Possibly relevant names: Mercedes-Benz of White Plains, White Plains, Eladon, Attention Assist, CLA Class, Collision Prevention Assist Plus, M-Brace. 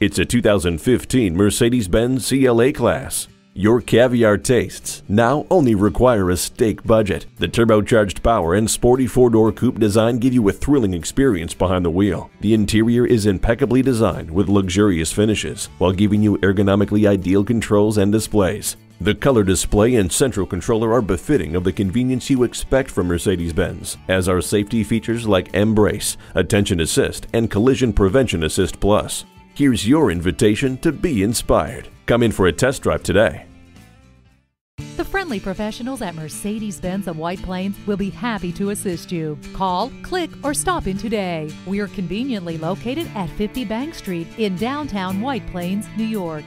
It's a 2015 Mercedes-Benz CLA Class. Your caviar tastes now only require a steak budget. The turbocharged power and sporty four-door coupe design give you a thrilling experience behind the wheel. The interior is impeccably designed with luxurious finishes while giving you ergonomically ideal controls and displays. The color display and central controller are befitting of the convenience you expect from Mercedes-Benz, as are safety features like M-Brace, Attention Assist, and Collision Prevention Assist Plus. Here's your invitation to be inspired. Come in for a test drive today. The friendly professionals at Mercedes-Benz of White Plains will be happy to assist you. Call, click, or stop in today. We are conveniently located at 50 Bank Street in downtown White Plains, New York.